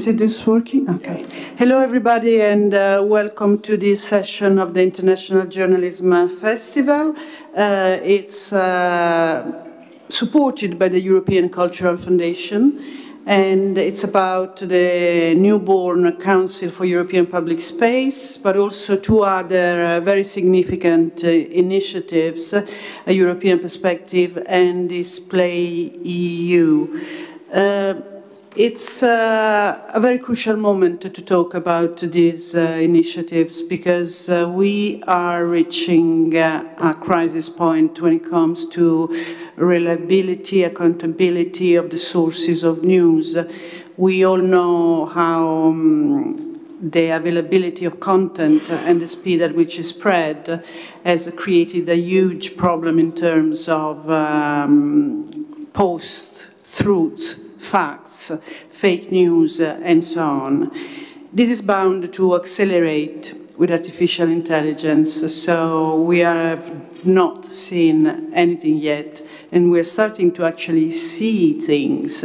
Is it this working? Okay. Hello everybody and welcome to this session of the International Journalism Festival. It's supported by the European Cultural Foundation and it's about the newborn Council for European Public Space, but also two other very significant initiatives, a European Perspective and Display EU. It's a very crucial moment to talk about these initiatives because we are reaching a crisis point when it comes to reliability, accountability of the sources of news. We all know how the availability of content and the speed at which it's spread has created a huge problem in terms of post-truth, facts, fake news, and so on. This is bound to accelerate with artificial intelligence, so we have not seen anything yet, and we are starting to actually see things.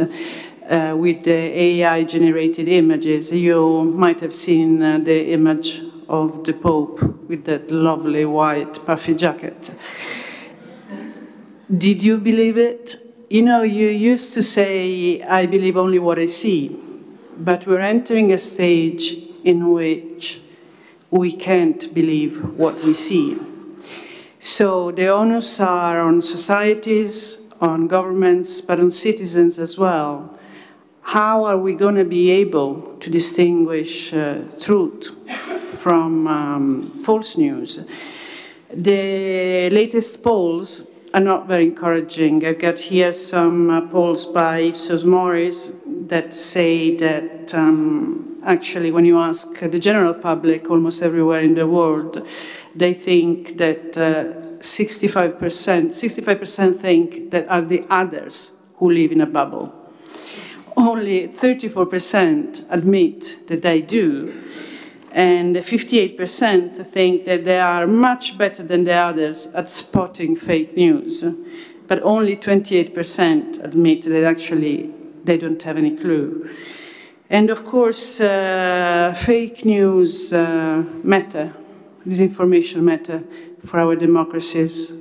With the AI-generated images, you might have seen the image of the Pope with that lovely white puffy jacket. Did you believe it? You know, you used to say, I believe only what I see, but we're entering a stage in which we can't believe what we see. So the onus are on societies, on governments, but on citizens as well. How are we going to be able to distinguish truth from false news? The latest polls are not very encouraging. I've got here some polls by Ipsos Mori that say that actually when you ask the general public almost everywhere in the world, they think that 65% think that are the others who live in a bubble. Only 34% admit that they do. And 58% think that they are much better than the others at spotting fake news. But only 28% admit that actually they don't have any clue. And of course, fake news matter, disinformation matter for our democracies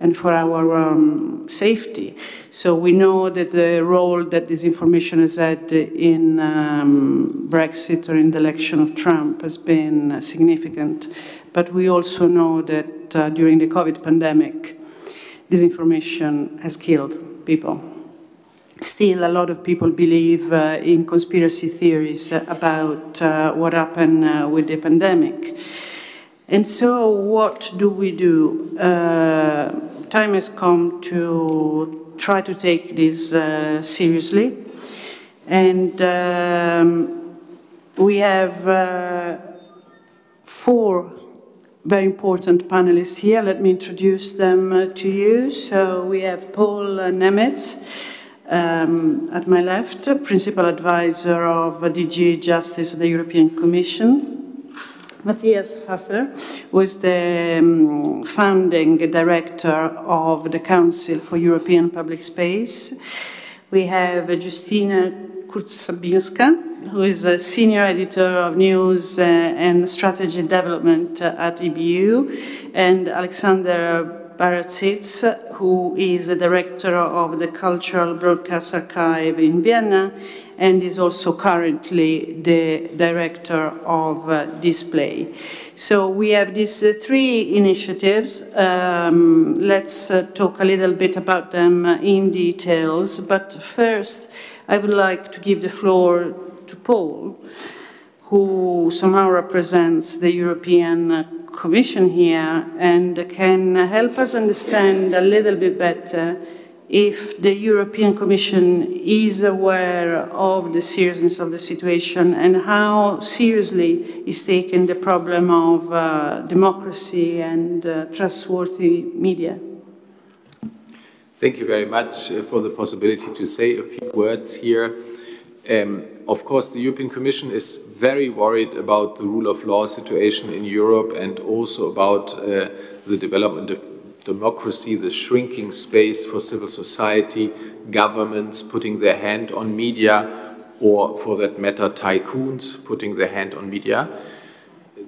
and for our safety. So we know that the role that disinformation has had in Brexit or in the election of Trump has been significant. But we also know that during the COVID pandemic, disinformation has killed people. Still, a lot of people believe in conspiracy theories about what happened with the pandemic. And so what do we do? Time has come to try to take this seriously. And we have four very important panelists here. Let me introduce them to you. So we have Paul Nemitz at my left, Principal Advisor of DG Justice at the European Commission. Matthias Pfeffer was the founding director of the Council for European Public Space. We have Justyna Kurczabinska, who is a senior editor of news and strategy development at EBU, and Alexander Baratsits, who is the director of the Cultural Broadcast Archive in Vienna, and is also currently the director of Display. So we have these three initiatives. Let's talk a little bit about them in details, but first I would like to give the floor to Paul, who somehow represents the European Commission here and can help us understand a little bit better if the European Commission is aware of the seriousness of the situation and how seriously is taken the problem of democracy and trustworthy media. Thank you very much for the possibility to say a few words here. Of course, the European Commission is very worried about the rule of law situation in Europe and also about the development of democracy, the shrinking space for civil society, governments putting their hand on media, or, for that matter, tycoons putting their hand on media.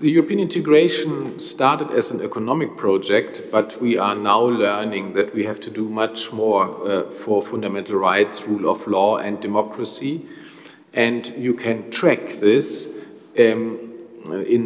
The European integration started as an economic project, but we are now learning that we have to do much more for fundamental rights, rule of law, and democracy. And you can track this in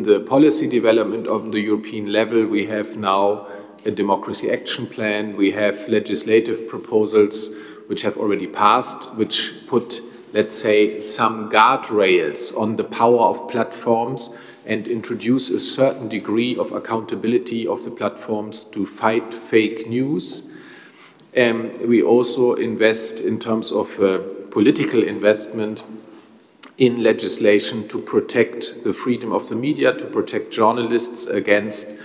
the policy development on the European level. We have now a democracy action plan. We have legislative proposals which have already passed, which put, let's say, some guardrails on the power of platforms and introduce a certain degree of accountability of the platforms to fight fake news. We also invest in terms of political investment in legislation to protect the freedom of the media, to protect journalists against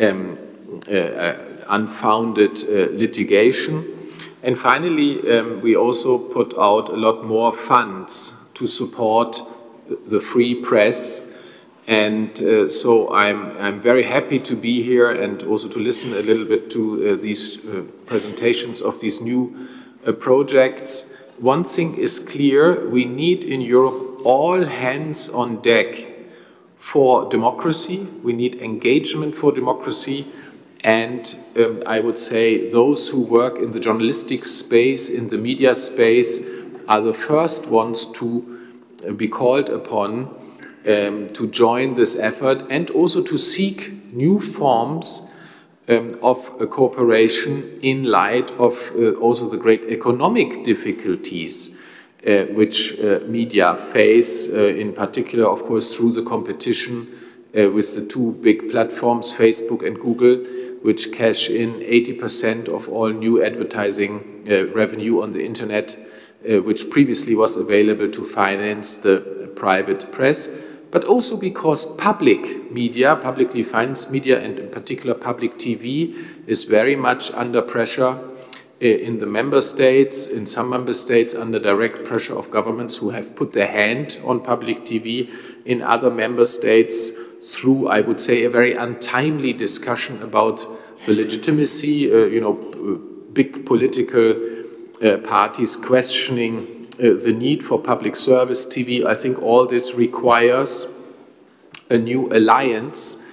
unfounded litigation. And finally, we also put out a lot more funds to support the free press. And so I'm very happy to be here and also to listen a little bit to these presentations of these new projects. One thing is clear, we need in Europe all hands on deck for democracy. We need engagement for democracy. And I would say those who work in the journalistic space, in the media space, are the first ones to be called upon to join this effort and also to seek new forms of cooperation in light of also the great economic difficulties which media face, in particular, of course, through the competition with the two big platforms, Facebook and Google, which cash in 80% of all new advertising revenue on the internet, which previously was available to finance the private press. But also because public media, publicly financed media, and in particular public TV, is very much under pressure in the member states, in some member states under direct pressure of governments who have put their hand on public TV, in other member states through, I would say, a very untimely discussion about the legitimacy, big political parties questioning the need for public service TV. I think all this requires a new alliance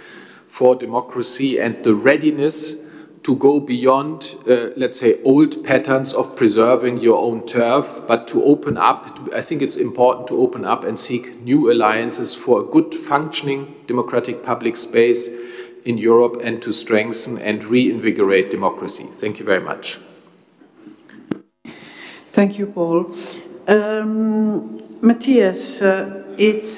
for democracy and the readiness to go beyond, let's say, old patterns of preserving your own turf, but to open up. I think it's important to open up and seek new alliances for a good functioning democratic public space in Europe and to strengthen and reinvigorate democracy. Thank you very much. Thank you, Paul. Matthias, it's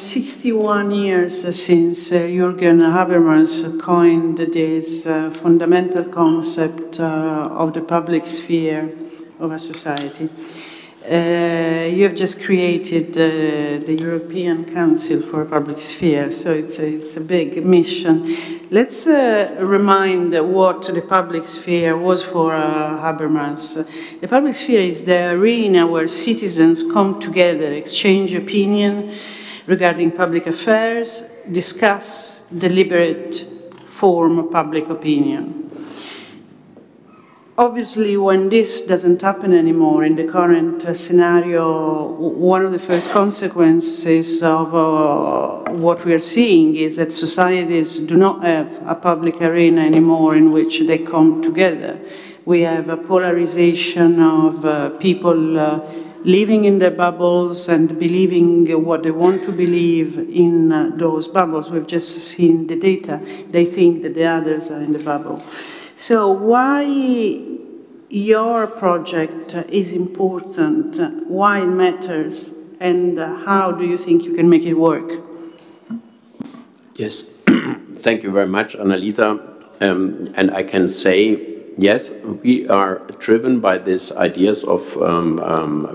61 years since Jürgen Habermas coined this fundamental concept of the public sphere of a society. You have just created the European Council for Public Sphere, so it's a big mission. Let's remind what the public sphere was for Habermas. The public sphere is the arena where citizens come together, exchange opinion regarding public affairs, discuss, deliberate, form public opinion. Obviously, when this doesn't happen anymore in the current scenario, one of the first consequences of what we are seeing is that societies do not have a public arena anymore in which they come together. We have a polarization of people living in their bubbles and believing what they want to believe in those bubbles. We've just seen the data. They think that the others are in the bubble. So why your project is important, why it matters, and how do you think you can make it work? Yes, thank you very much, Annalisa. And I can say, yes, we are driven by these ideas of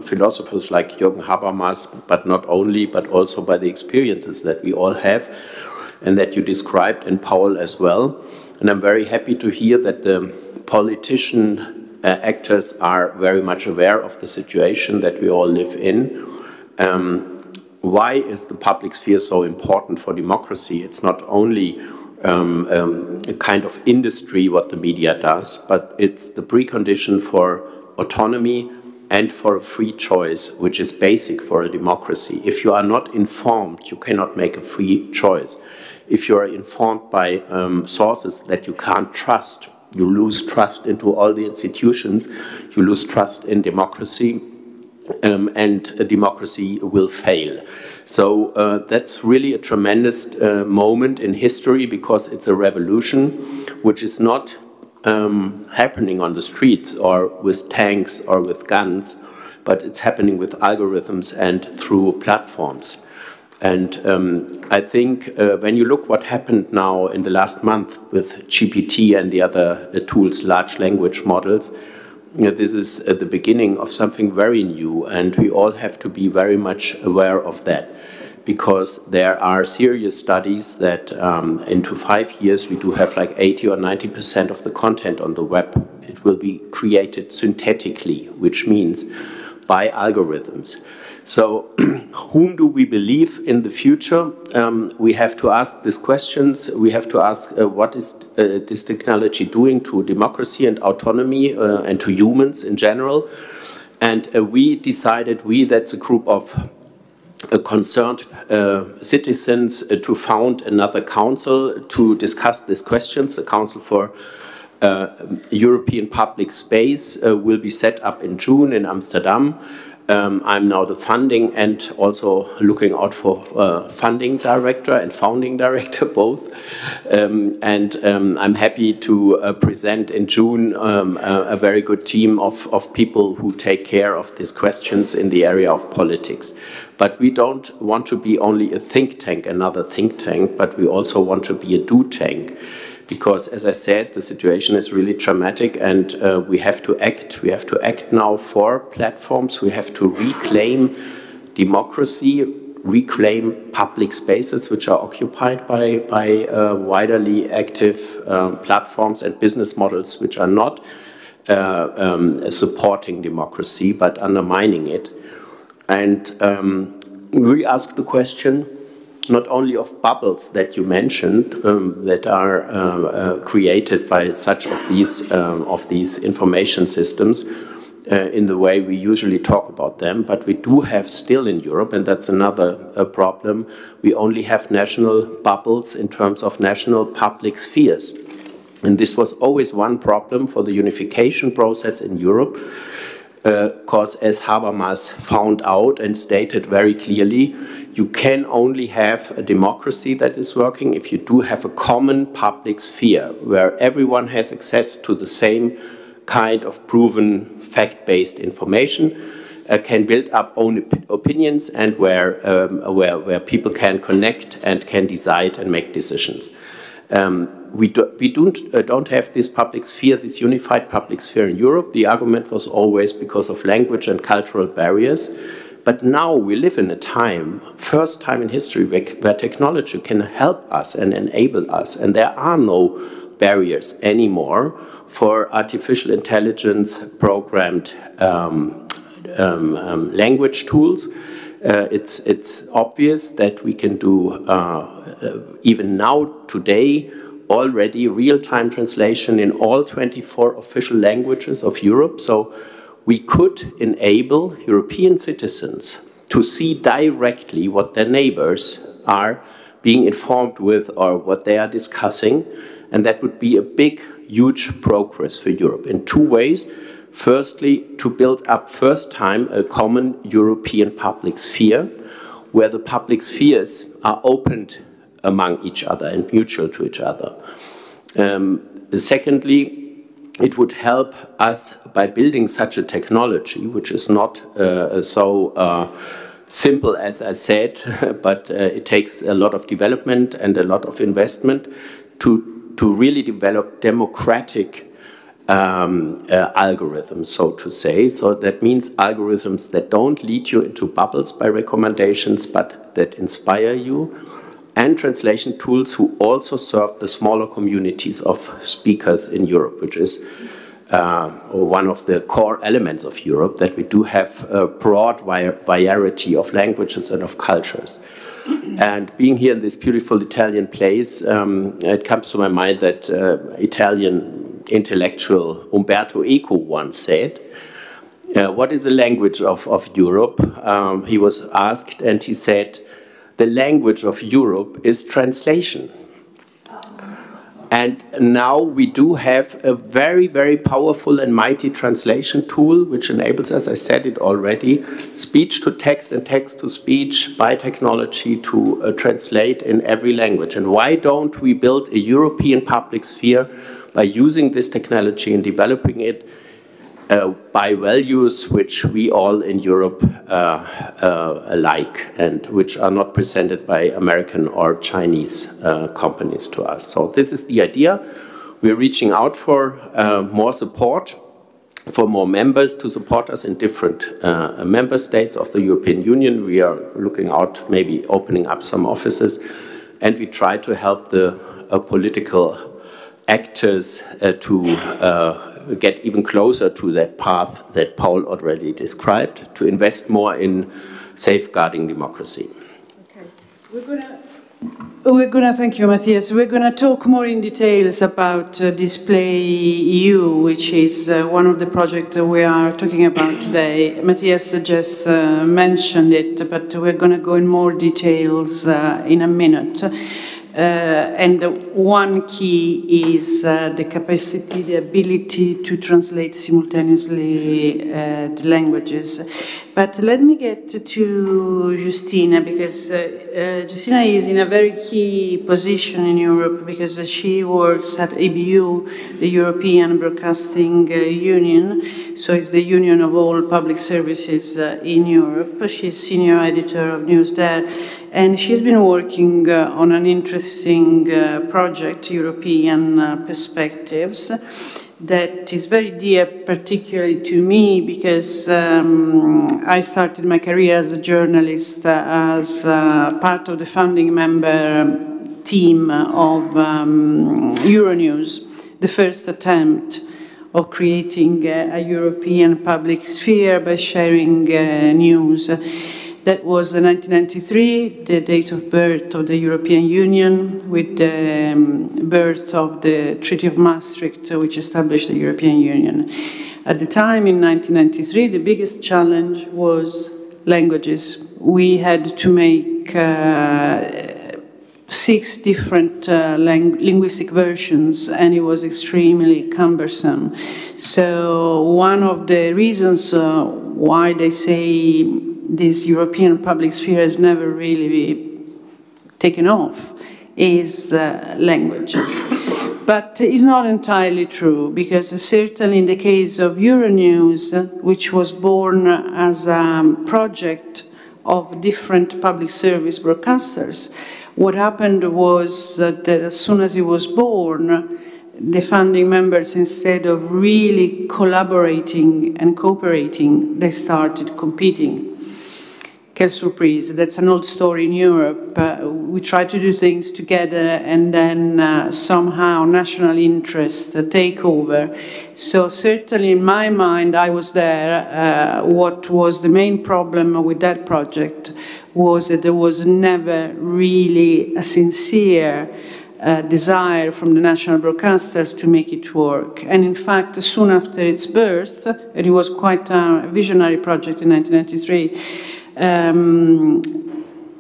philosophers like Jürgen Habermas, but not only, but also by the experiences that we all have and that you described, and Paul as well. And I'm very happy to hear that the politician actors are very much aware of the situation that we all live in. Why is the public sphere so important for democracy? It's not only a kind of industry what the media does, but it's the precondition for autonomy, and for a free choice, which is basic for a democracy. If you are not informed, you cannot make a free choice. If you are informed by sources that you can't trust, you lose trust into all the institutions, you lose trust in democracy, and democracy will fail. So that's really a tremendous moment in history, because it's a revolution which is not happening on the streets or with tanks or with guns, but it's happening with algorithms and through platforms. And I think when you look what happened now in the last month with GPT and the other tools, large language models, you know, this is the beginning of something very new, and we all have to be very much aware of that, because there are serious studies that into 5 years we do have like 80 or 90% of the content on the web. It will be created synthetically, which means by algorithms. So whom do we believe in the future? We have to ask these questions. We have to ask what is this technology doing to democracy and autonomy and to humans in general? And we decided, that's a group of concerned citizens, to found another council to discuss these questions. The Council for European Public Space will be set up in June in Amsterdam. I'm now the funding and also looking out for funding director and founding director both. I'm happy to present in June a very good team of people who take care of these questions in the area of politics. But we don't want to be only a think tank, another think tank, but we also want to be a do tank. Because, as I said, the situation is really traumatic, and we have to act. We have to act now for platforms. We have to reclaim democracy, reclaim public spaces which are occupied by widely active platforms and business models which are not supporting democracy but undermining it. And we ask the question, not only of bubbles that you mentioned that are created by such of these information systems in the way we usually talk about them, but we do have still in Europe, and that's another problem, we only have national bubbles in terms of national public spheres. And this was always one problem for the unification process in Europe, because as Habermas found out and stated very clearly, you can only have a democracy that is working if you do have a common public sphere where everyone has access to the same kind of proven fact-based information, can build up own opinions, and where people can connect and can decide and make decisions. We don't have this public sphere, this unified public sphere in Europe. The argument was always because of language and cultural barriers. But now we live in a time, first time in history, where technology can help us and enable us. And there are no barriers anymore for artificial intelligence programmed language tools. It's obvious that we can do, even now, today, already real-time translation in all 24 official languages of Europe. So we could enable European citizens to see directly what their neighbors are being informed with or what they are discussing. And that would be a big, huge progress for Europe in two ways. Firstly, to build up first time a common European public sphere where the public spheres are opened among each other and mutual to each other. Secondly, it would help us by building such a technology, which is not so simple as I said, but it takes a lot of development and a lot of investment to really develop democratic algorithms, so to say. So that means algorithms that don't lead you into bubbles by recommendations, but that inspire you, and translation tools who also serve the smaller communities of speakers in Europe, which is one of the core elements of Europe, that we do have a broad variety of languages and of cultures. And being here in this beautiful Italian place, it comes to my mind that Italian intellectual Umberto Eco once said what is the language of Europe? He was asked, and he said, the language of Europe is translation. And now we do have a very, very powerful and mighty translation tool, which enables us, I said it already, speech to text and text to speech by technology to translate in every language. And why don't we build a European public sphere by using this technology and developing it by values which we all in Europe like and which are not presented by American or Chinese companies to us. So this is the idea. We're reaching out for more support, for more members to support us in different member states of the European Union. We are looking out, maybe opening up some offices, and we try to help the political actors to get even closer to that path that Paul already described, to invest more in safeguarding democracy. Okay. We're gonna thank you, Matthias. We're going to talk more in details about Display EU, which is one of the projects that we are talking about today. Matthias just mentioned it, but we're going to go in more details in a minute. And one key is the capacity, the ability to translate simultaneously the languages. But let me get to Justyna, because Justyna is in a very key position in Europe, because she works at EBU, the European Broadcasting Union, so it's the union of all public services in Europe. She's senior editor of news there, and she's been working on an interesting project, European Perspectives, that is very dear particularly to me, because I started my career as a journalist as part of the founding member team of Euronews, the first attempt of creating a European public sphere by sharing news. That was 1993, the date of birth of the European Union, with the birth of the Treaty of Maastricht, which established the European Union. At the time, in 1993, the biggest challenge was languages. We had to make 6 different linguistic versions, and it was extremely cumbersome. So one of the reasons why they say this European public sphere has never really taken off is languages. But it's not entirely true, because certainly in the case of Euronews, which was born as a project of different public service broadcasters, what happened was that as soon as it was born, the founding members, instead of really collaborating and cooperating, they started competing. Quelle surprise, that's an old story in Europe. We try to do things together, and then somehow national interests take over. So certainly in my mind, I was there, what was the main problem with that project was that there was never really a sincere desire from the national broadcasters to make it work. And in fact, soon after its birth, and it was quite a visionary project in 1993,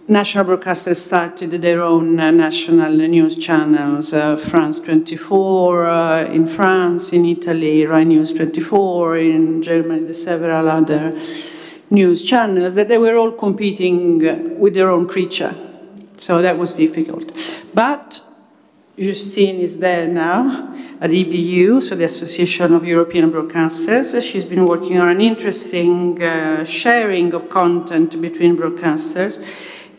national broadcasters started their own national news channels, France 24 in France, in Italy, Rai news 24, in Germany, there are several other news channels, that they were all competing with their own creature. So that was difficult. But Justyna is there now at EBU, so the Association of European Broadcasters. She's been working on an interesting sharing of content between broadcasters,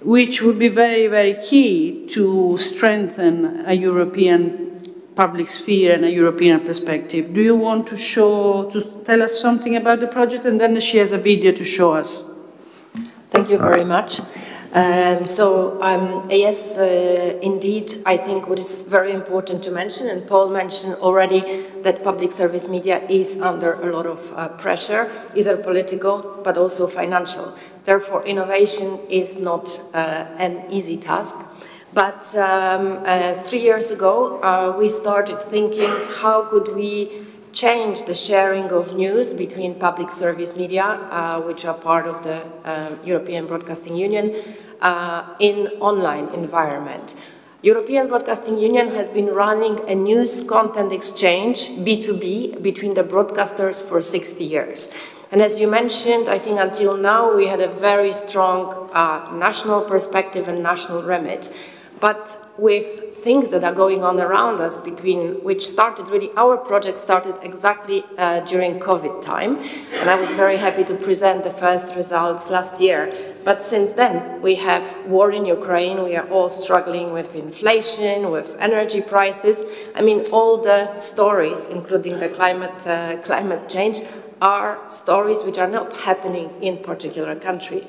which would be very, very key to strengthen a European public sphere and a European perspective. Do you want to tell us something about the project? And then she has a video to show us. Thank you very much. Yes, indeed, I think what is very important to mention, and Paul mentioned already, that public service media is under a lot of pressure, either political but also financial. Therefore, innovation is not an easy task. But 3 years ago, we started thinking, how could we change the sharing of news between public service media, which are part of the European Broadcasting Union, in online environment. European Broadcasting Union has been running a news content exchange, B2B, between the broadcasters for 60 years. And as you mentioned, I think until now we had a very strong national perspective and national remit. But with things that are going on around us, our project started exactly during COVID time, and I was very happy to present the first results last year. But since then, we have war in Ukraine, we are all struggling with inflation, with energy prices. I mean, all the stories, including the climate change, are stories which are not happening in particular countries.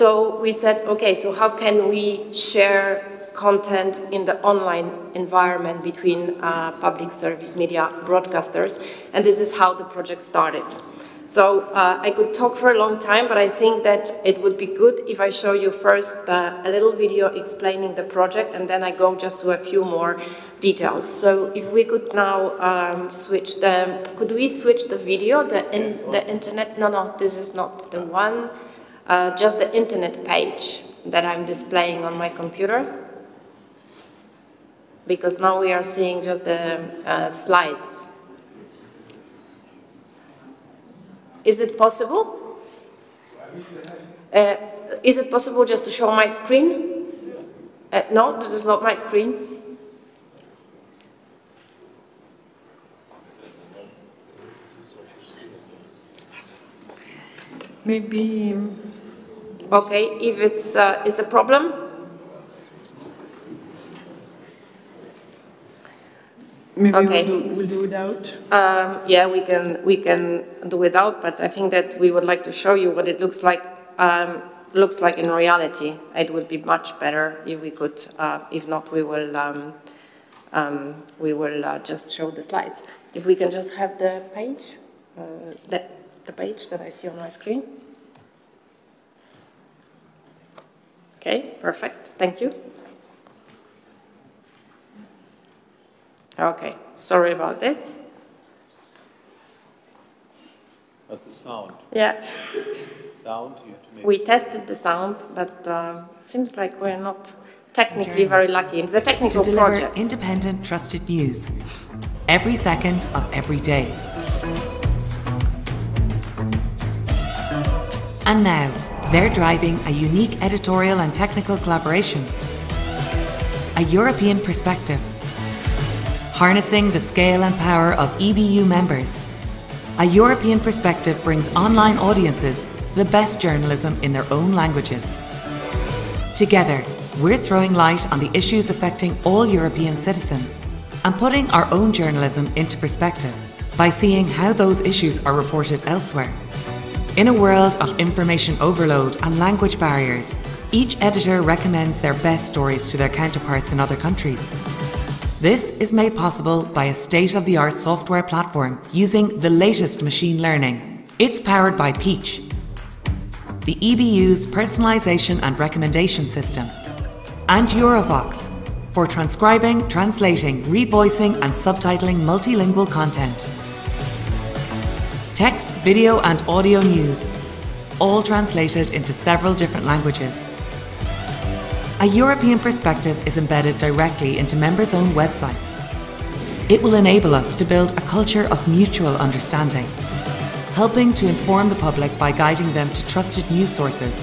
So we said, okay, so how can we share content in the online environment between public service media broadcasters, and this is how the project started. So I could talk for a long time, but I think that it would be good if I show you first a little video explaining the project, and then I go just to a few more details. So if we could now could we switch the video, the internet, no, this is not the one, just the internet page that I'm displaying on my computer. Because now we are seeing just the slides. Is it possible? Is it possible just to show my screen? No, this is not my screen. Maybe. Okay, if it's a problem. Maybe okay. we'll do without. Yeah, we can do without, but I think that we would like to show you what it looks like in reality. It would be much better if we could. If not, we will just show the slides. If we can just have the page, the page that I see on my screen. Okay, perfect. Thank you. Okay, sorry about this. But the sound. Yeah. Sound, you have to make. We tested the sound, but seems like we're not technically very lucky. It's a technical project. Independent, trusted news every second of every day. And now they're driving a unique editorial and technical collaboration, a European perspective. Harnessing the scale and power of EBU members, a European perspective brings online audiences the best journalism in their own languages. Together, we're throwing light on the issues affecting all European citizens and putting our own journalism into perspective by seeing how those issues are reported elsewhere. In a world of information overload and language barriers, each editor recommends their best stories to their counterparts in other countries. This is made possible by a state-of-the-art software platform using the latest machine learning. It's powered by Peach, the EBU's personalization and recommendation system, and Eurovox for transcribing, translating, revoicing and subtitling multilingual content. Text, video and audio news, all translated into several different languages. A European perspective is embedded directly into members' own websites. It will enable us to build a culture of mutual understanding, helping to inform the public by guiding them to trusted news sources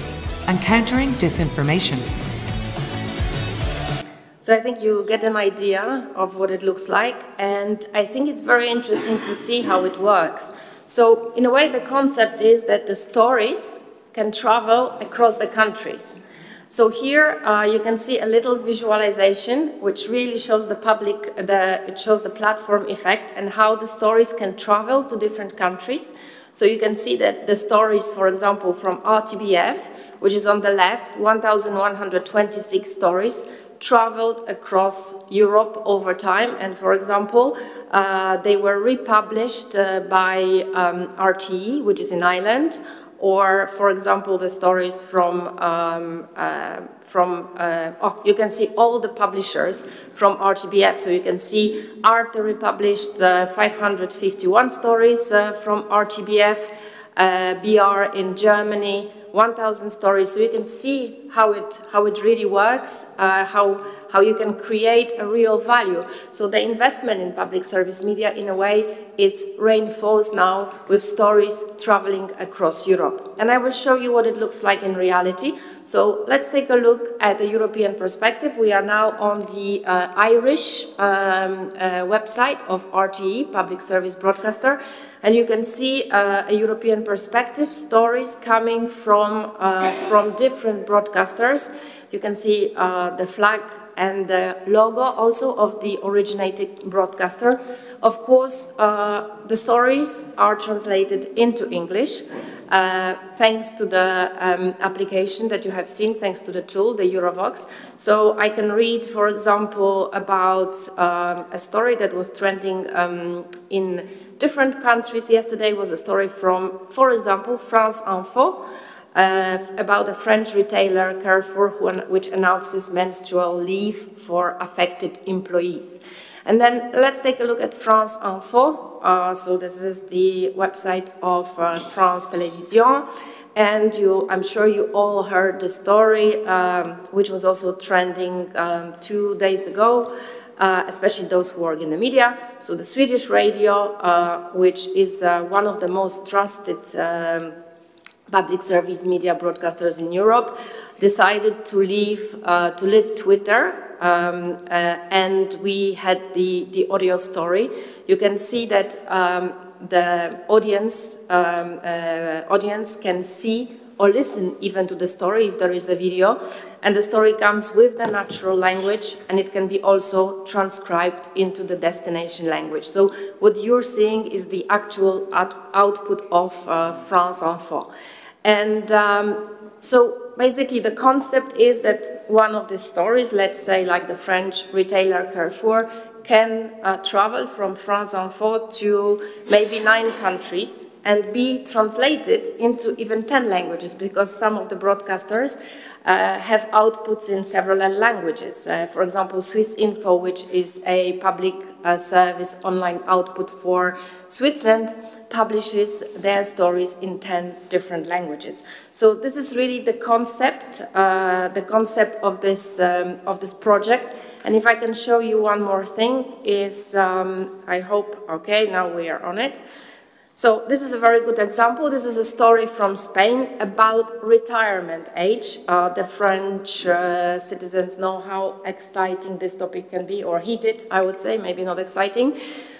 and countering disinformation. So I think you get an idea of what it looks like, and I think it's very interesting to see how it works. So in a way, the concept is that the stories can travel across the countries. So here you can see a little visualization, which really shows it shows the platform effect and how the stories can travel to different countries. So you can see that the stories, for example, from RTBF, which is on the left, 1,126 stories traveled across Europe over time. And for example, they were republished by RTE, which is in Ireland, or, for example, the stories from you can see all the publishers from RTBF. So you can see Arte republished 551 stories from RTBF, BR in Germany, 1,000 stories. So you can see how it really works, how you can create a real value. So the investment in public service media, in a way, it's reinforced now with stories traveling across Europe. And I will show you what it looks like in reality. So let's take a look at the European perspective. We are now on the Irish website of RTE, public service broadcaster. And you can see a European perspective, stories coming from different broadcasters. You can see the flag and the logo also of the originating broadcaster. Of course, the stories are translated into English thanks to the application that you have seen, thanks to the tool, the Eurovox. So I can read, for example, about a story that was trending in different countries. Yesterday was a story from, for example, France Info, about a French retailer, Carrefour, which announces menstrual leave for affected employees. And then let's take a look at France Info. So this is the website of France Télévisions. And I'm sure you all heard the story, which was also trending 2 days ago, especially those who work in the media. So the Swedish radio, which is one of the most trusted public service media broadcasters in Europe, decided to leave Twitter, and we had the audio story. You can see that the audience can see or listen even to the story if there is a video, and the story comes with the natural language, and it can be also transcribed into the destination language. So what you're seeing is the actual output of France Info. And so basically the concept is that one of the stories, let's say like the French retailer Carrefour, can travel from France Info to maybe 9 countries and be translated into even 10 languages, because some of the broadcasters have outputs in several languages. For example, Swiss Info, which is a public service online output for Switzerland, publishes their stories in 10 different languages. So this is really the concept of this project. And if I can show you one more thing is, I hope, okay, now we are on it. So this is a very good example. This is a story from Spain about retirement age. The French citizens know how exciting this topic can be, or heated, I would say, maybe not exciting.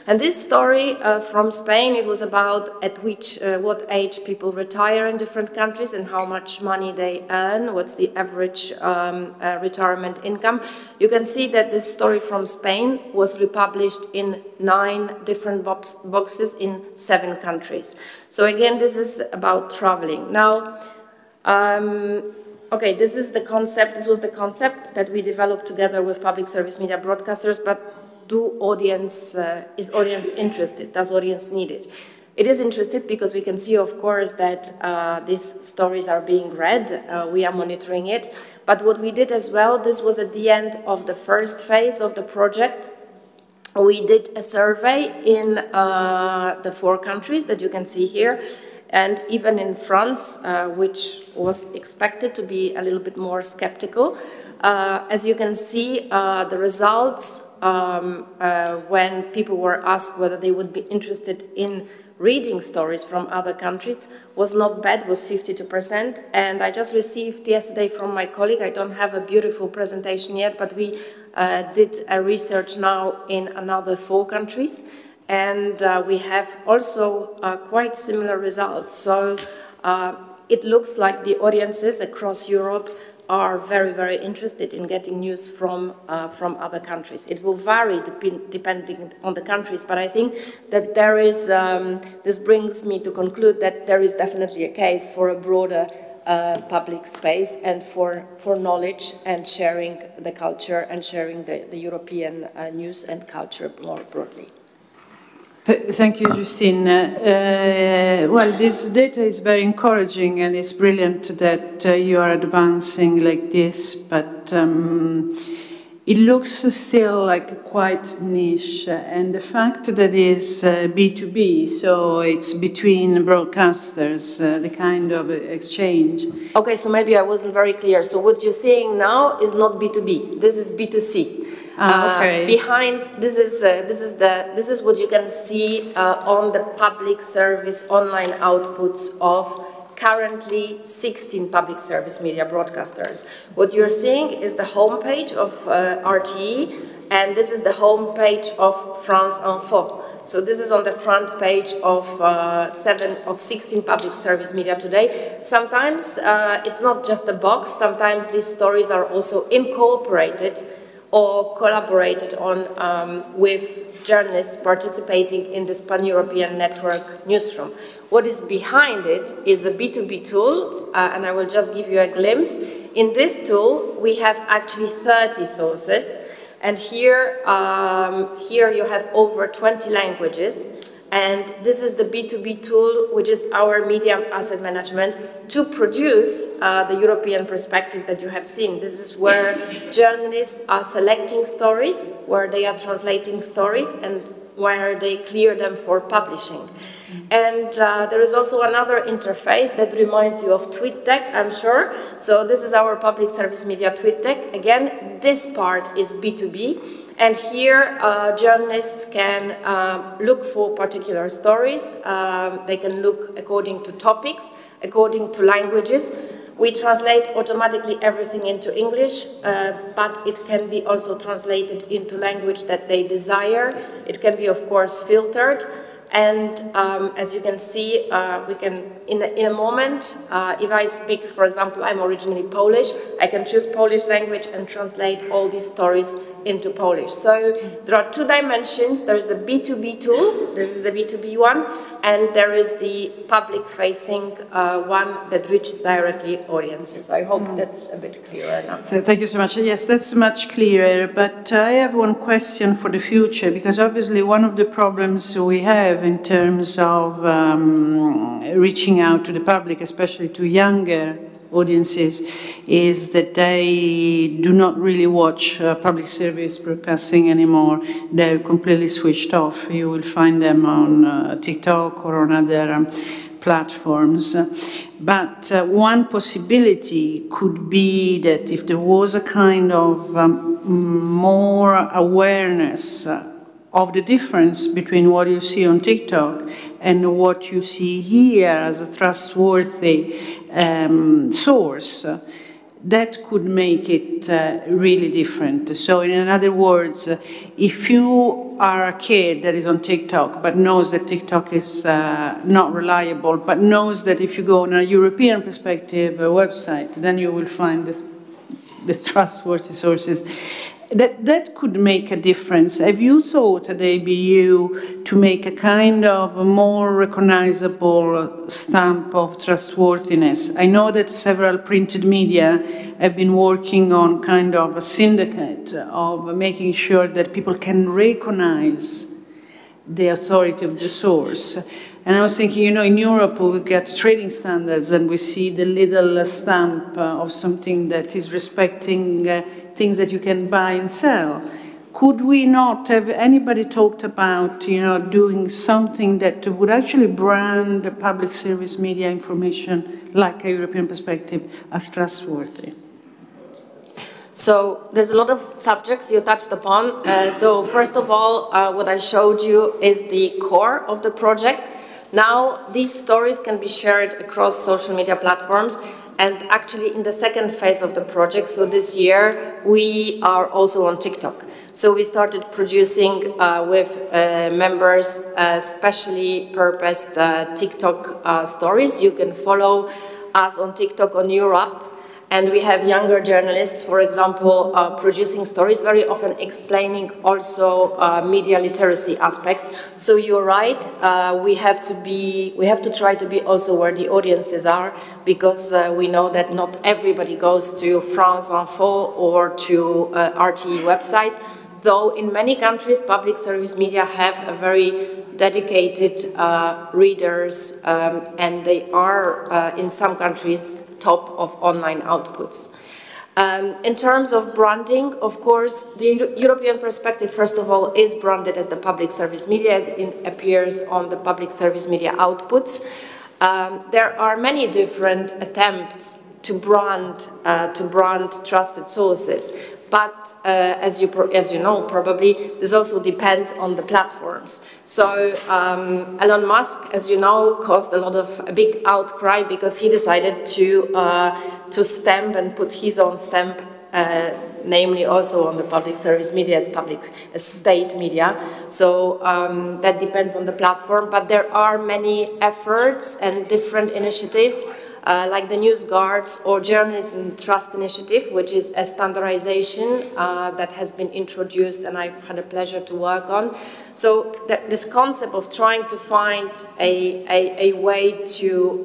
And this story from Spain, it was about at which, what age people retire in different countries and how much money they earn, what's the average retirement income. You can see that this story from Spain was republished in 9 different boxes in 7 countries. So again, this is about traveling. Now, okay, this is the concept. This was the concept that we developed together with public service media broadcasters. But is audience interested? Does audience need it? It is interested because we can see, of course, that these stories are being read. We are monitoring it. But what we did as well, this was at the end of the first phase of the project. We did a survey in the 4 countries that you can see here, and even in France, which was expected to be a little bit more skeptical. As you can see, the results when people were asked whether they would be interested in reading stories from other countries was not bad, was 52%. And I just received yesterday from my colleague, I don't have a beautiful presentation yet, but we did a research now in another 4 countries, and we have also quite similar results. So it looks like the audiences across Europe are very, very interested in getting news from other countries. It will vary depending on the countries, but I think that there is, this brings me to conclude that there is definitely a case for a broader public space and for knowledge and sharing the culture and sharing the European news and culture more broadly. Thank you, Justyna. Well, this data is very encouraging, and it's brilliant that you are advancing like this, but it looks still like quite niche. And the fact that it's B2B, so it's between broadcasters, the kind of exchange. Okay, so maybe I wasn't very clear. So what you're saying now is not B2B, this is B2C. Okay. Behind this is what you can see on the public service online outputs of currently 16 public service media broadcasters. What you're seeing is the homepage of RTE, and this is the homepage of France 24. So this is on the front page of 16 public service media today. Sometimes it's not just a box. Sometimes these stories are also incorporated or collaborated on with journalists participating in this pan-European network newsroom. What is behind it is a B2B tool, and I will just give you a glimpse. In this tool, we have actually 30 sources, and here, here you have over 20 languages. And this is the B2B tool, which is our media asset management, to produce the European perspective that you have seen. This is where journalists are selecting stories, where they are translating stories, and where they clear them for publishing. And there is also another interface that reminds you of TweetDeck, I'm sure. So this is our public service media TweetDeck. Again, this part is B2B. And here, journalists can look for particular stories. They can look according to topics, according to languages. We translate automatically everything into English, but it can be also translated into language that they desire. It can be, of course, filtered. And as you can see, we can, in a moment, if I speak, for example, I'm originally Polish, I can choose Polish language and translate all these stories into Polish. So there are two dimensions. There is a B2B tool, this is the B2B one, and there is the public-facing one that reaches directly audiences. I hope that's a bit clearer now. Thank you so much. Yes, that's much clearer, but I have one question for the future, because obviously one of the problems we have in terms of reaching out to the public, especially to younger audiences, is that they do not really watch public service broadcasting anymore. They're completely switched off. You will find them on TikTok or on other platforms. But one possibility could be that if there was a kind of more awareness of the difference between what you see on TikTok and what you see here as a trustworthy source, that could make it really different. So in other words, if you are a kid that is on TikTok but knows that TikTok is not reliable, but knows that if you go on a European perspective website, then you will find the trustworthy sources. That could make a difference. Have you thought at EBU to make a kind of a more recognizable stamp of trustworthiness? I know that several printed media have been working on kind of a syndicate of making sure that people can recognize the authority of the source. And I was thinking, you know, in Europe we get trading standards and we see the little stamp of something that is respecting things that you can buy and sell. Could we not have anybody talked about, you know, doing something that would actually brand the public service media information, like a European perspective, as trustworthy? So there's a lot of subjects you touched upon. So first of all, what I showed you is the core of the project. Now these stories can be shared across social media platforms. And actually in the second phase of the project, so this year, we are also on TikTok. So we started producing with members specially purposed TikTok stories. You can follow us on TikTok on Europe. And we have younger journalists, for example, producing stories, very often explaining also media literacy aspects. So you're right, we have to try to be also where the audiences are, because we know that not everybody goes to France Info or to RTE website, though in many countries public service media have a very dedicated readers, and they are in some countries top of online outputs. In terms of branding, of course, the European Perspective, first of all, is branded as the public service media. It appears on the public service media outputs. There are many different attempts to brand trusted sources, but as you know, probably this also depends on the platforms. So Elon Musk, as you know, caused a big outcry because he decided to stamp and put his own stamp, namely also on the public service media as state media. So that depends on the platform, but there are many efforts and different initiatives. Like the News Guards or Journalism Trust Initiative, which is a standardization that has been introduced and I've had a pleasure to work on. So this concept of trying to find a way to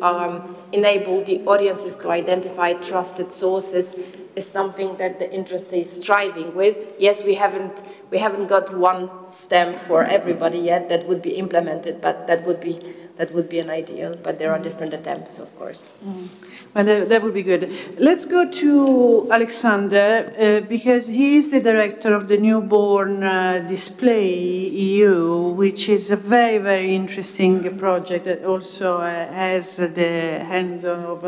enable the audiences to identify trusted sources is something that the industry is striving with. Yes, we haven't got one stamp for everybody yet that would be implemented, but that would be an ideal, but there are different attempts, of course. Mm. Well, that would be good. Let's go to Alexander, because he is the director of the newborn Display EU, which is a very, very interesting project that also has the hands of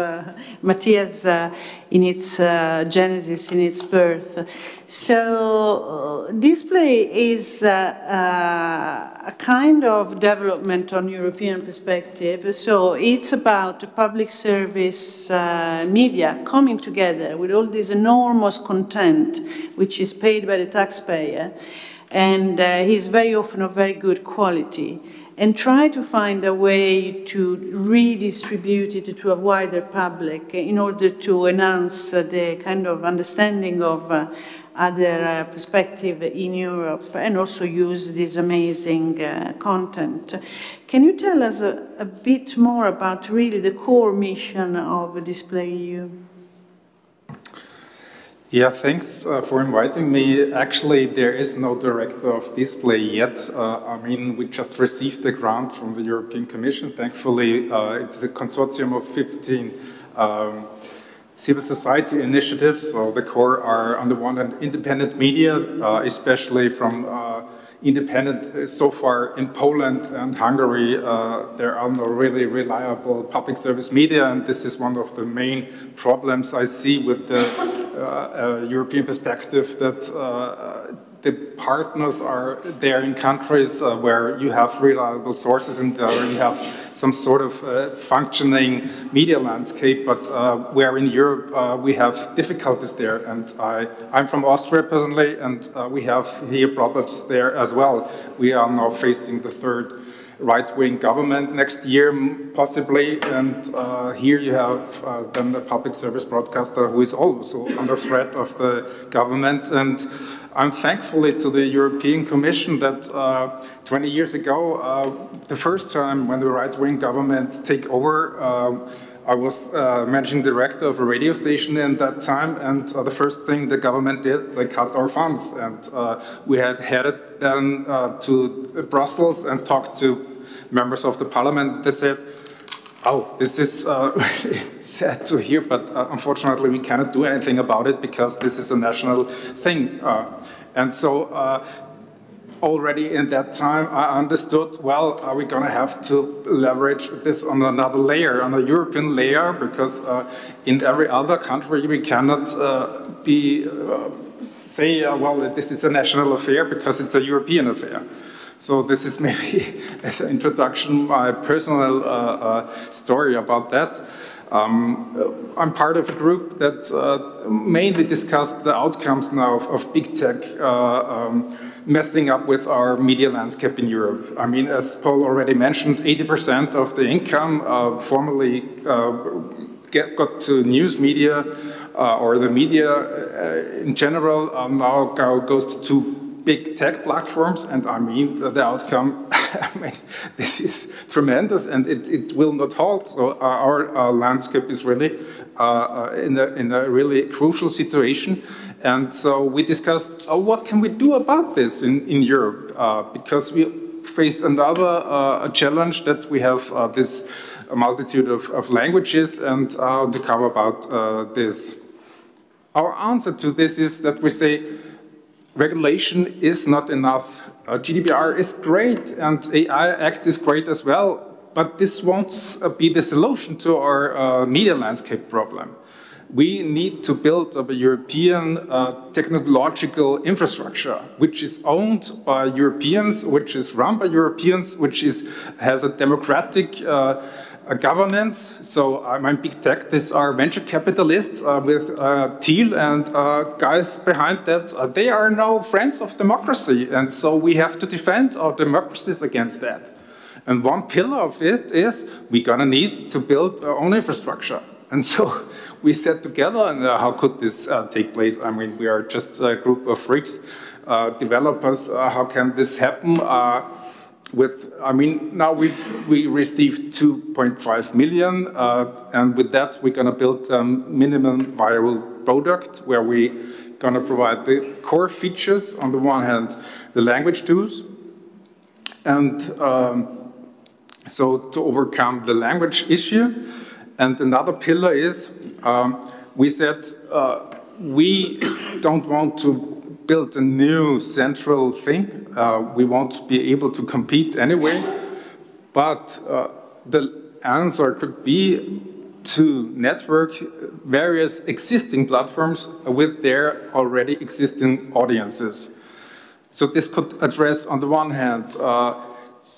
Matthias in its genesis, in its birth. So Display is a kind of development on European perspective. So it's about public service media coming together with all this enormous content, which is paid by the taxpayer, and is very often of very good quality, and try to find a way to redistribute it to a wider public in order to enhance the kind of understanding of other perspective in Europe, and also use this amazing content. Can you tell us a bit more about really the core mission of Display EU? Yeah, thanks for inviting me. Actually, there is no director of Display yet. I mean, we just received a grant from the European Commission. Thankfully, it's the consortium of 15 civil society initiatives. So the core are, on the one hand, independent media, especially from independent. So far in Poland and Hungary, there are no really reliable public service media, and this is one of the main problems I see with the European perspective, that the partners are there in countries where you have reliable sources and where you have some sort of functioning media landscape, but where in Europe we have difficulties there. And I'm from Austria personally, and we have here problems there as well. We are now facing the third right-wing government next year, possibly, and here you have then a public service broadcaster who is also under threat of the government. And I'm thankfully to the European Commission that 20 years ago, the first time when the right-wing government take over, I was managing director of a radio station in that time, and the first thing the government did, they cut our funds, and we had headed then to Brussels and talked to members of the parliament. They said, "Oh, this is sad to hear, but unfortunately we cannot do anything about it because this is a national thing." And so already in that time, I understood, well, are we going to have to leverage this on another layer, on a European layer, because in every other country we cannot say, well, this is a national affair because it's a European affair. So this is maybe, as an introduction, my personal story about that. I'm part of a group that mainly discussed the outcomes now of Big Tech messing up with our media landscape in Europe. I mean, as Paul already mentioned, 80% of the income formerly got to news media or the media in general now goes to two big tech platforms, and I mean the outcome, I mean, this is tremendous, and it will not halt. So our landscape is really in a really crucial situation. And so we discussed, what can we do about this in Europe? Because we face another challenge, that we have this multitude of languages, and how to come about this. Our answer to this is that we say regulation is not enough. GDPR is great and AI Act is great as well, but this won't be the solution to our media landscape problem. We need to build up a European technological infrastructure, which is owned by Europeans, which is run by Europeans, which has a democratic governance. So I'm in Big Tech. These are venture capitalists with Thiel and guys behind that. They are no friends of democracy, and so we have to defend our democracies against that. And one pillar of it is we're going to need to build our own infrastructure. And so we sat together and how could this take place? I mean, we are just a group of freaks, developers. How can this happen? Now we received 2.5 million, and with that we're going to build a minimum viable product where we're going to provide the core features. On the one hand, the language tools, and so to overcome the language issue. And another pillar is we said we don't want to build a new central thing. We won't be able to compete anyway. But the answer could be to network various existing platforms with their already existing audiences. So this could address, on the one hand,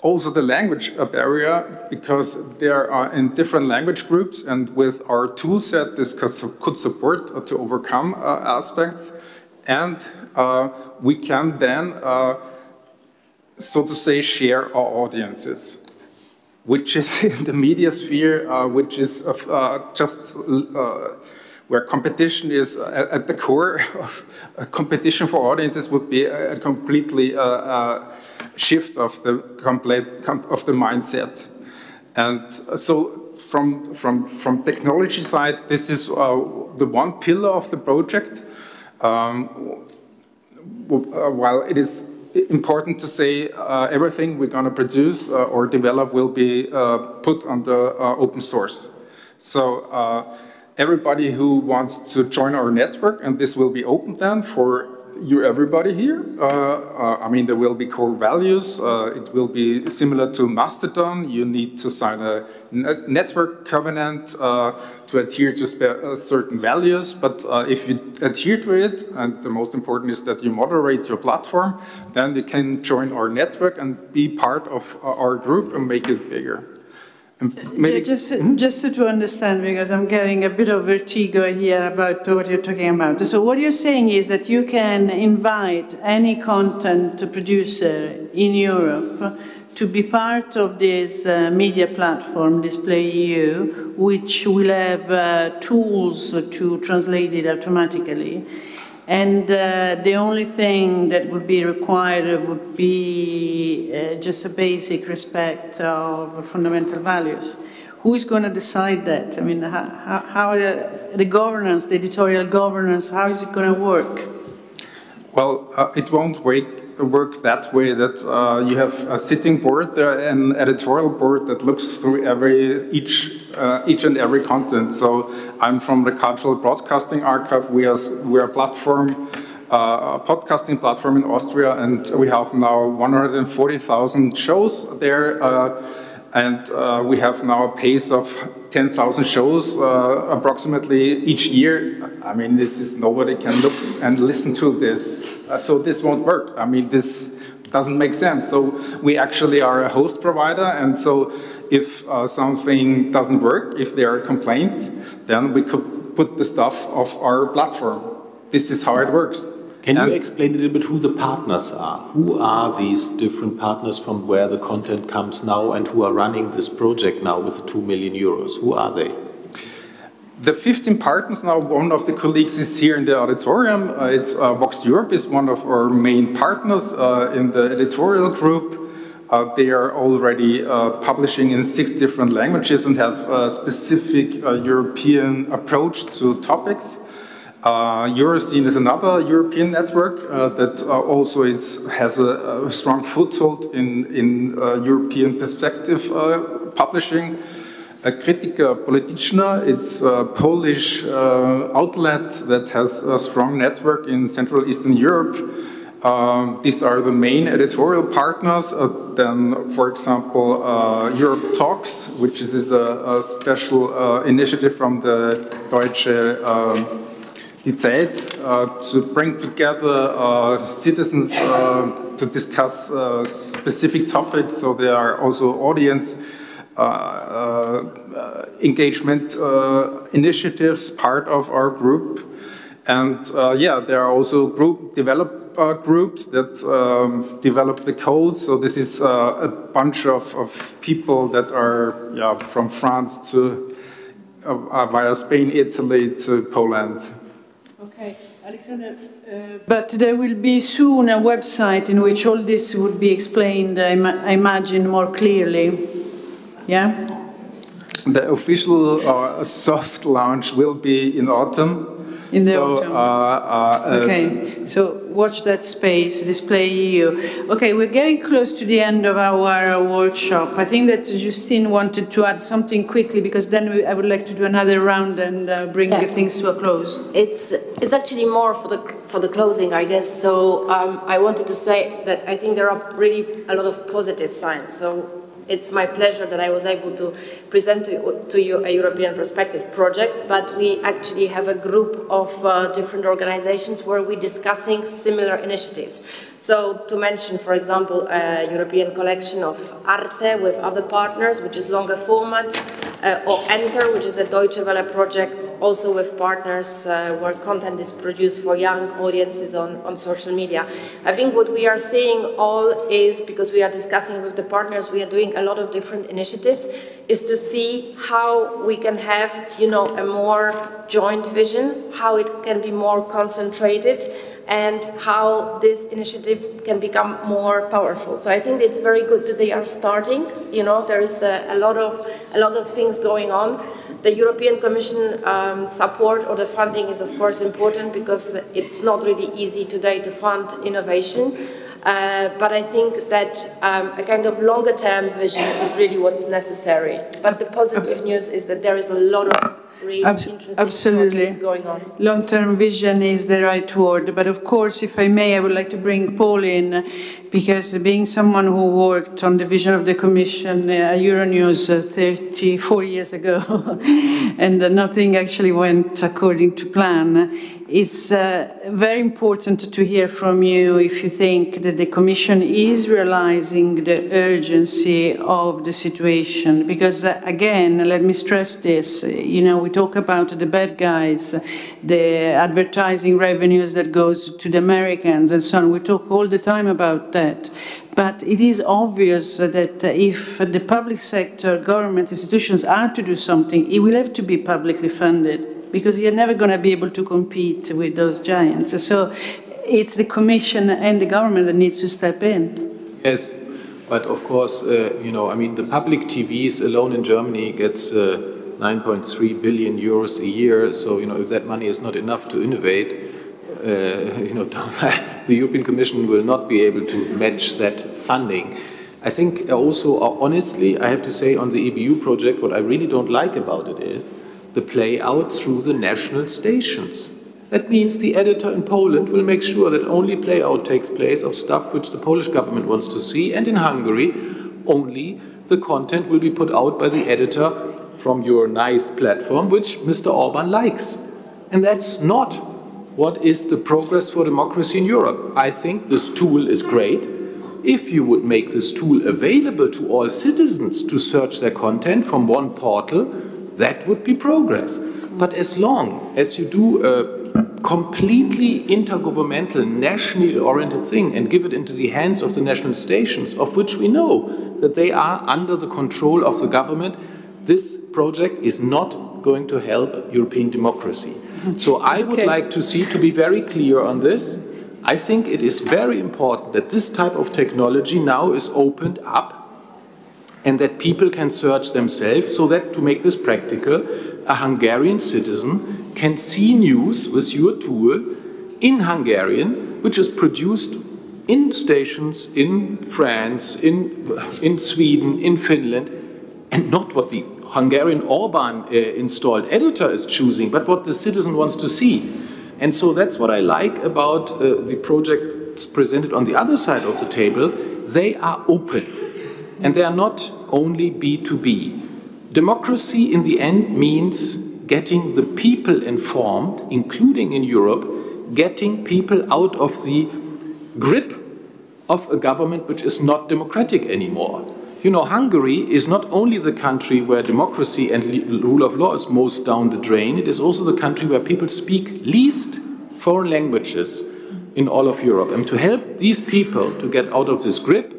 also the language barrier, because there are in different language groups, and with our tool set this could support to overcome aspects, and we can then, so to say, share our audiences, which is in the media sphere, which is where competition is at the core. Competition for audiences would be a completely shift of the mindset. And so from technology side, this is the one pillar of the project. While it is important to say everything we're going to produce or develop will be put on the open source. So everybody who wants to join our network, and this will be open then for everybody here. I mean, there will be core values. It will be similar to Mastodon. You need to sign a network covenant to adhere to certain values. But if you adhere to it, and the most important is that you moderate your platform, then you can join our network and be part of our group and make it bigger. Just to understand, because I'm getting a bit of vertigo here about what you're talking about. So what you're saying is that you can invite any content producer in Europe to be part of this media platform, Display EU, which will have tools to translate it automatically. And the only thing that would be required would be just a basic respect of fundamental values. Who is going to decide that? I mean, how the governance, the editorial governance, how is it going to work? Well, it won't work that way, that you have a sitting board, an editorial board that looks through each and every content. So I'm from the Cultural Broadcasting Archive. We are a platform, a podcasting platform in Austria, and we have now 140,000 shows there, and we have now a pace of 10,000 shows approximately each year. I mean, this is, nobody can look and listen to this, so this won't work. I mean, this doesn't make sense. So we actually are a host provider, and so if something doesn't work, if there are complaints, then we could put the stuff off our platform. This is how it works. Can you explain a little bit who the partners are? Who are these different partners from where the content comes now, and who are running this project now with the 2 million euros? Who are they? The 15 partners now, one of the colleagues is here in the auditorium. Vox Europe is one of our main partners in the editorial group. They are already publishing in 6 different languages and have a specific European approach to topics. Euroscene is another European network that also has a strong foothold in European perspective publishing. Kritika Polityczna, it's a Polish outlet that has a strong network in Central Eastern Europe. These are the main editorial partners. Then, for example, Europe Talks, which is a special initiative from the Deutsche Die Zeit to bring together citizens to discuss specific topics. So there are also audience engagement initiatives, part of our group. And yeah, there are also groups that develop the code. So this is a bunch of people that are from France to via Spain, Italy to Poland. Okay, Alexander, but there will be soon a website in which all this would be explained, I imagine, more clearly. Yeah? The official soft launch will be in autumn. In the autumn. Okay, so watch that space, Display EU. Okay, we're getting close to the end of our workshop. I think that Justine wanted to add something quickly, because then I would like to do another round and bring things to a close. It's actually more for the closing, I guess. So I wanted to say that I think there are really a lot of positive signs. So it's my pleasure that I was able to present to you a European Perspective project, but we actually have a group of different organizations where we're discussing similar initiatives. So to mention, for example, a European collection of Arte with other partners, which is longer format, or Enter, which is a Deutsche Welle project, also with partners where content is produced for young audiences on social media. I think what we are seeing all is, because we are discussing with the partners, we are doing a lot of different initiatives, is to see how we can have, you know, a more joint vision, how it can be more concentrated, and how these initiatives can become more powerful. So I think it's very good that they are starting. You know, there is a lot of things going on. The European Commission support or the funding is, of course, important, because it's not really easy today to fund innovation. But I think that a kind of longer-term vision is really what's necessary. But the positive news is that there is a lot of really interesting things going on. Long-term vision is the right word. But of course, if I may, I would like to bring Paul in, because being someone who worked on the vision of the Commission at Euronews 34 years ago, and nothing actually went according to plan, it's very important to hear from you if you think that the Commission is realizing the urgency of the situation. Because again, let me stress this, you know, we talk about the bad guys, the advertising revenues that goes to the Americans and so on. We talk all the time about that. But it is obvious that if the public sector, government institutions are to do something, it will have to be publicly funded, because you're never going to be able to compete with those giants. So it's the Commission and the government that needs to step in. Yes, but of course, you know, I mean, the public TVs alone in Germany gets 9.3 billion euros a year. So, you know, if that money is not enough to innovate, you know, the European Commission will not be able to match that funding. I think also, honestly, I have to say on the EBU project, what I really don't like about it is the play out through the national stations. That means the editor in Poland will make sure that only play out takes place of stuff which the Polish government wants to see, and in Hungary only the content will be put out by the editor from your nice platform, which Mr. Orban likes. And that's not what is the progress for democracy in Europe. I think this tool is great. If you would make this tool available to all citizens to search their content from one portal, that would be progress. But as long as you do a completely intergovernmental, nationally oriented thing and give it into the hands of the national stations, of which we know that they are under the control of the government, this project is not going to help European democracy. So I would like to see, to be very clear on this, I think it is very important that this type of technology now is opened up, and that people can search themselves, so that, to make this practical, a Hungarian citizen can see news with your tool in Hungarian, which is produced in stations in France, in Sweden, in Finland, and not what the Hungarian Orban installed editor is choosing, but what the citizen wants to see. And so that's what I like about the projects presented on the other side of the table. They are open, and they are not only B2B. Democracy in the end means getting the people informed, including in Europe, getting people out of the grip of a government which is not democratic anymore. You know, Hungary is not only the country where democracy and rule of law is most down the drain, it is also the country where people speak least foreign languages in all of Europe. And to help these people to get out of this grip,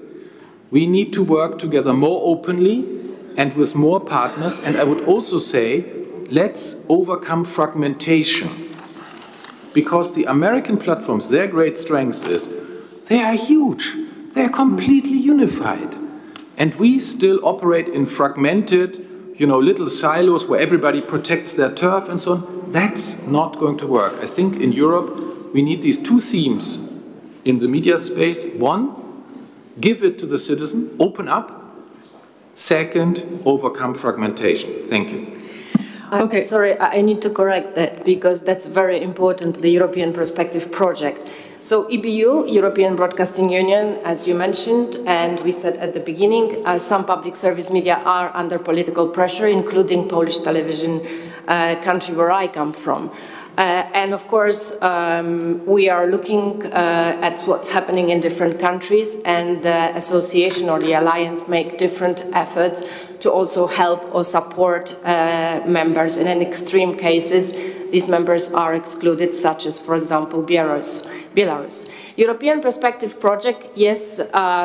we need to work together more openly and with more partners. And I would also say, let's overcome fragmentation. Because the American platforms, their great strength is, they are huge, they are completely unified. And we still operate in fragmented, you know, little silos where everybody protects their turf and so on. That's not going to work. I think in Europe, we need these two themes in the media space. One, give it to the citizen, open up. Second, overcome fragmentation. Thank you. Okay. Sorry, I need to correct that because that's very important, the European Perspective project. So EBU, European Broadcasting Union, as you mentioned, and we said at the beginning, some public service media are under political pressure, including Polish television, country where I come from. And of course, we are looking at what's happening in different countries, and the association or the alliance make different efforts to also help or support members. And in extreme cases, these members are excluded, such as, for example, Belarus. European Perspective Project, yes,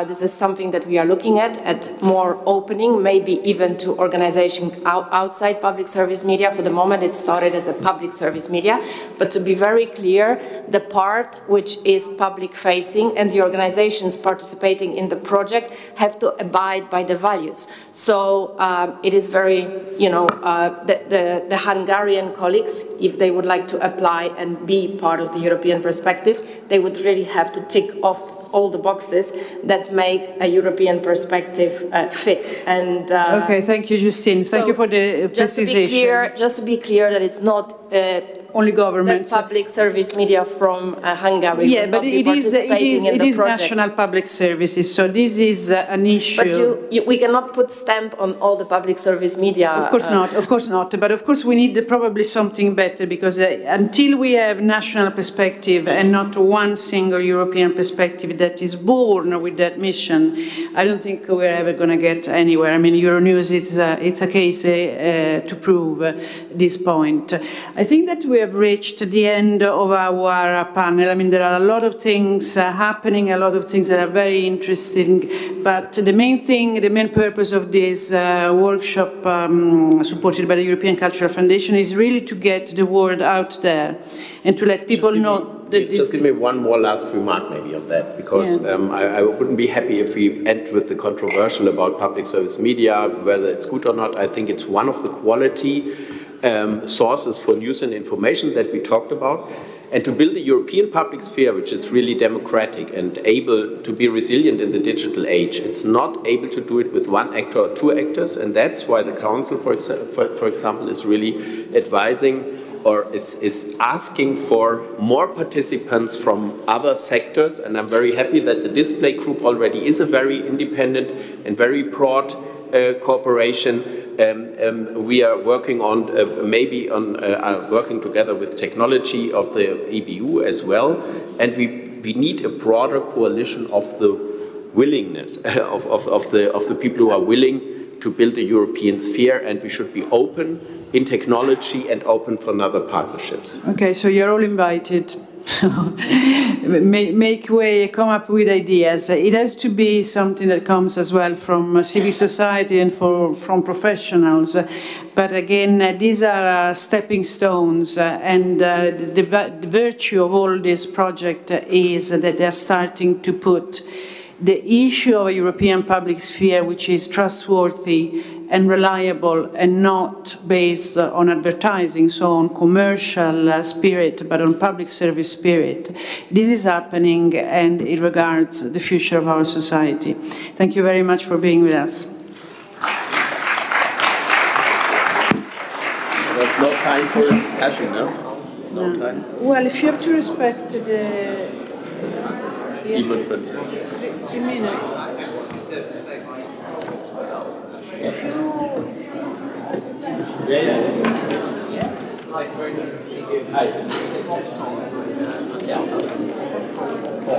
this is something that we are looking at more opening, maybe even to organizations outside public service media. For the moment, it started as a public service media, but to be very clear, the part which is public-facing and the organizations participating in the project have to abide by the values. So it is very, you know, the Hungarian colleagues, if they would like to apply and be part of the European Perspective, they would really have to tick off all the boxes that make a European Perspective fit. And okay, thank you, Justine. Thank you for the precision. Just to be clear that it's not only government public service media from Hungary. Yeah, but it is national public services. So this is an issue. But we cannot put stamp on all the public service media. Of course not. Of course not. But of course we need probably something better, because until we have national perspective and not one single European perspective that is born with that mission, I don't think we're ever going to get anywhere. I mean, Euronews it's a case to prove this point. I think that we have reached the end of our panel. I mean, there are a lot of things happening, a lot of things that are very interesting, but the main thing, the main purpose of this workshop supported by the European Cultural Foundation is really to get the word out there and to let people know. Just give me one more last remark maybe on that, because yeah. I wouldn't be happy if we end with the controversial about public service media, whether it's good or not. I think it's one of the quality sources for news and information that we talked about, and to build a European public sphere which is really democratic and able to be resilient in the digital age. It's not able to do it with one actor or two actors, and that's why the Council, for example, is really advising or is asking for more participants from other sectors. And I'm very happy that the Display Group already is a very independent and very broad corporation. We are working on working together with technology of the EBU as well, and we need a broader coalition of the willingness of the people who are willing to build a European sphere, and we should be open in technology and open for other partnerships. Okay, so you're all invited. So make way, come up with ideas. It has to be something that comes as well from civil society and from professionals. But again, these are stepping stones, and the virtue of all this project is that they're starting to put the issue of a European public sphere, which is trustworthy and reliable and not based on advertising, so on commercial spirit, but on public service spirit. This is happening and it regards the future of our society. Thank you very much for being with us. There's no time for discussion, no? No time. Well, if you have to respect the... 3 minutes. Yeah. Hi.